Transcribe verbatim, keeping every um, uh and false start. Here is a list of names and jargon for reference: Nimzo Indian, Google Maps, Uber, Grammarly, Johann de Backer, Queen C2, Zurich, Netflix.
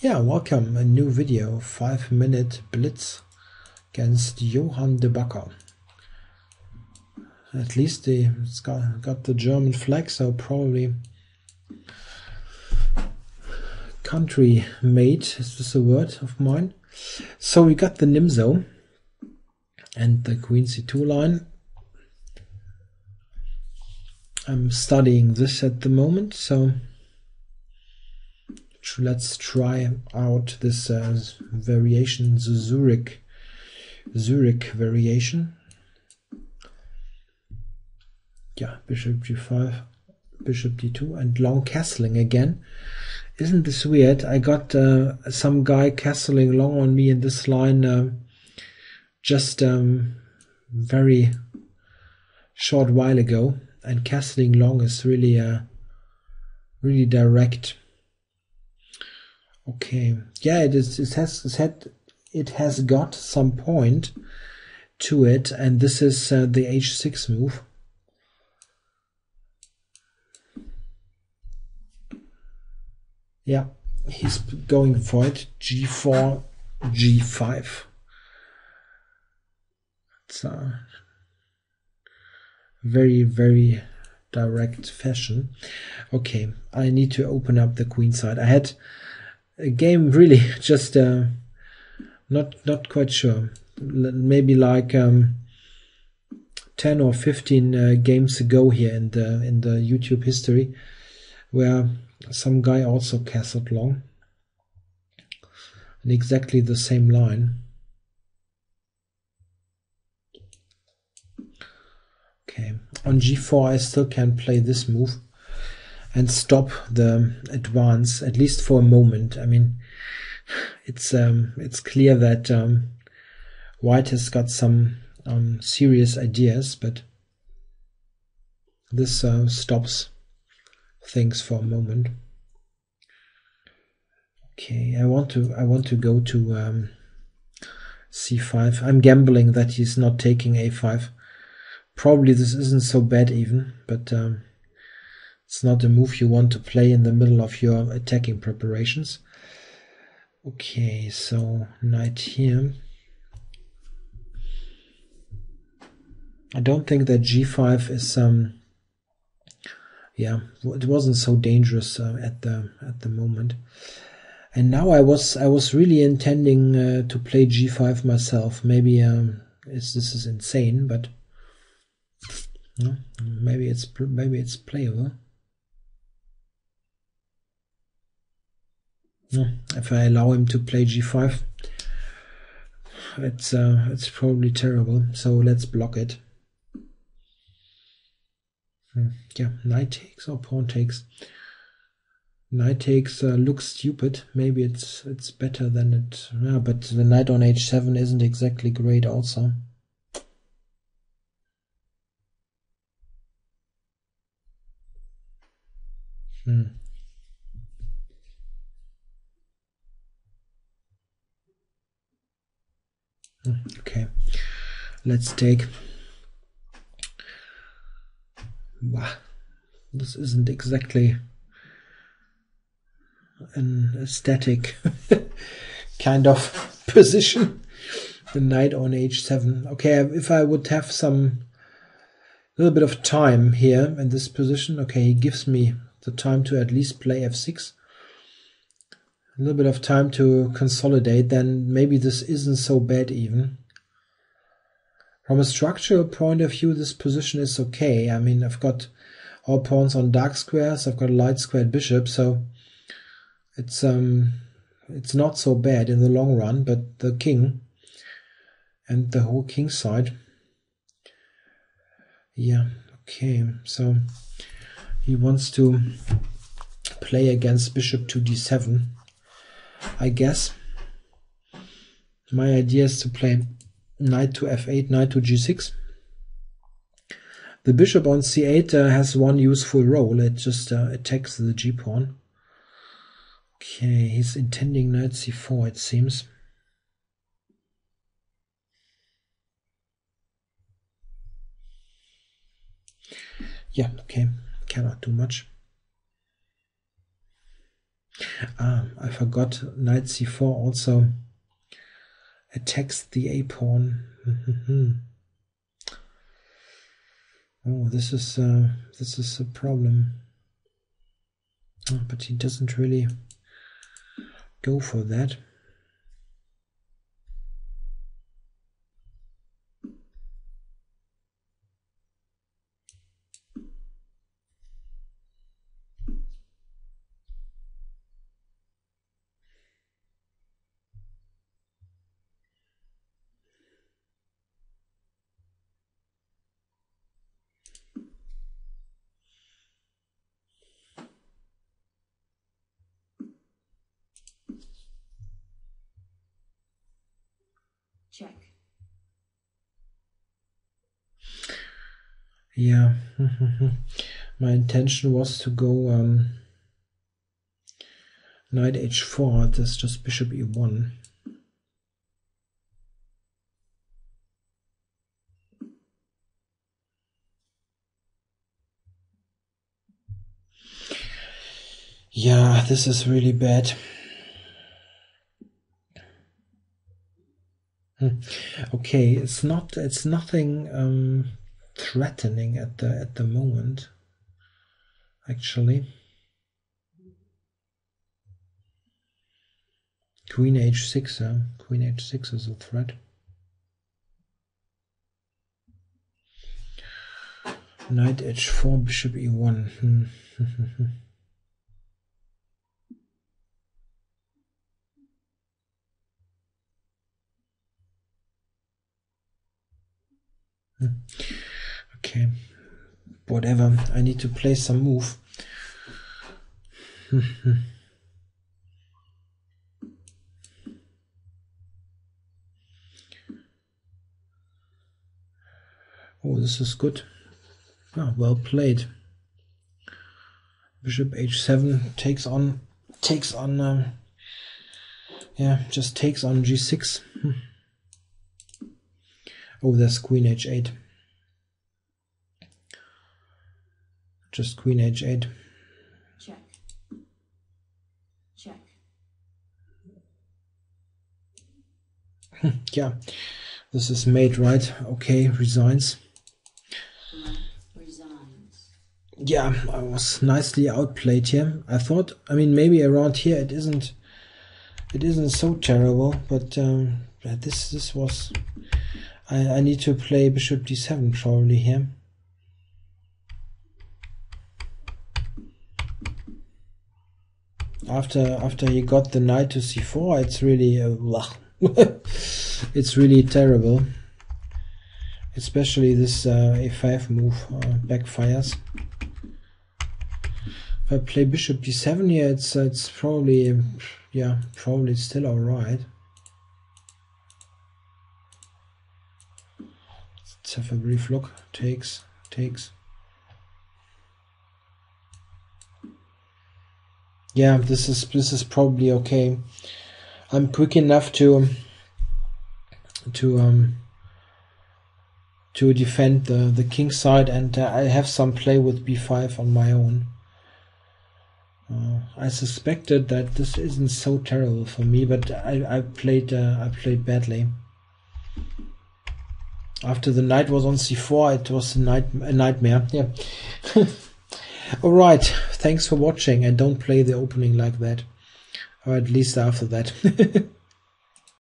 Yeah, welcome, a new video, five minute blitz against Johann de Backer. At least they, it's got, got the German flag, so probably country mate, is this a word of mine? So we got the Nimzo and the Queen C two line. I'm studying this at the moment, so let's try out this uh, variation, the Zurich, Zurich variation. Yeah, bishop g five, bishop d two, and long castling again. Isn't this weird? I got uh, some guy castling long on me in this line, uh, just um, very short while ago, and castling long is really, uh, really direct. Okay, yeah, it is. It has, it had, it has got some point to it, and this is uh, the h six move. Yeah, he's going for it. g four, g five. It's a very, very direct fashion. Okay, I need to open up the queen side. I had a game really just uh, not not quite sure, maybe like um, ten or fifteen uh, games ago here in the in the YouTube history, where some guy also castled long and exactly the same line. Okay, on g four I still can play this move and stop the advance, at least for a moment. I mean, it's um, it's clear that um, White has got some um, serious ideas, but this uh, stops things for a moment. Okay, I want to I want to go to um, c five. I'm gambling that he's not taking a five. Probably this isn't so bad even, but. Um, It's not a move you want to play in the middle of your attacking preparations. Okay, so knight here. I don't think that g five is um. Yeah, it wasn't so dangerous uh, at the at the moment. And now I was I was really intending uh, to play g five myself. Maybe um, it's, this is insane, but no, maybe it's maybe it's playable. If I allow him to play g five, it's uh, it's probably terrible. So let's block it. Hmm. Yeah, knight takes or pawn takes. Knight takes uh, looks stupid. Maybe it's it's better than it. Yeah, but the knight on h seven isn't exactly great, also. Hmm. Okay, let's take. Wow, this isn't exactly an aesthetic kind of position. The knight on h seven. Okay, if I would have some little bit of time here in this position, okay, he gives me the time to at least play f six. A little bit of time to consolidate, then maybe this isn't so bad even. From a structural point of view, this position is okay. I mean, I've got all pawns on dark squares, I've got a light squared bishop, so it's um it's not so bad in the long run, but the king and the whole king side. Yeah, okay, so he wants to play against bishop to d seven. I guess my idea is to play knight to f eight, knight to g six. The bishop on c eight uh, has one useful role. It just uh, attacks the g pawn. Okay, he's intending knight c four, it seems. Yeah, okay, cannot do much. Ah, I forgot knight c four also attacks the a-pawn. Oh, this is uh, this is a problem. Oh, but he doesn't really go for that. Yeah, my intention was to go um, knight h four, that's just bishop e one. Yeah, this is really bad. Okay, it's not, it's nothing um, threatening at the at the moment, actually. Queen h six, huh? Queen h six is a threat. Knight h four, bishop e one. Okay, whatever, I need to play some move. Oh, this is good. Ah, well played. Bishop h seven takes on, takes on, uh, yeah, just takes on g six. Oh, there's queen h eight. Just queen h eight. Check. Check. Yeah, this is mate, right? Okay, resigns. Resigns. Yeah, I was nicely outplayed here. I thought, I mean, maybe around here it isn't, it isn't so terrible, but um, this this was. I, I need to play bishop d seven probably here. After after he got the knight to c four, it's really uh, it's really terrible. Especially this uh, a five move uh, backfires. If I play bishop d seven here, it's it's probably yeah probably still alright. Let's have a brief look. Takes, takes. Yeah, this is this is probably okay. I'm quick enough to to um to defend the the king side, and uh, I have some play with b five on my own. Uh, I suspected that this isn't so terrible for me, but I I played uh, I played badly. After the knight was on c four, it was a, night, a nightmare. Yeah. Alright, thanks for watching, and don't play the opening like that. Or at least after that.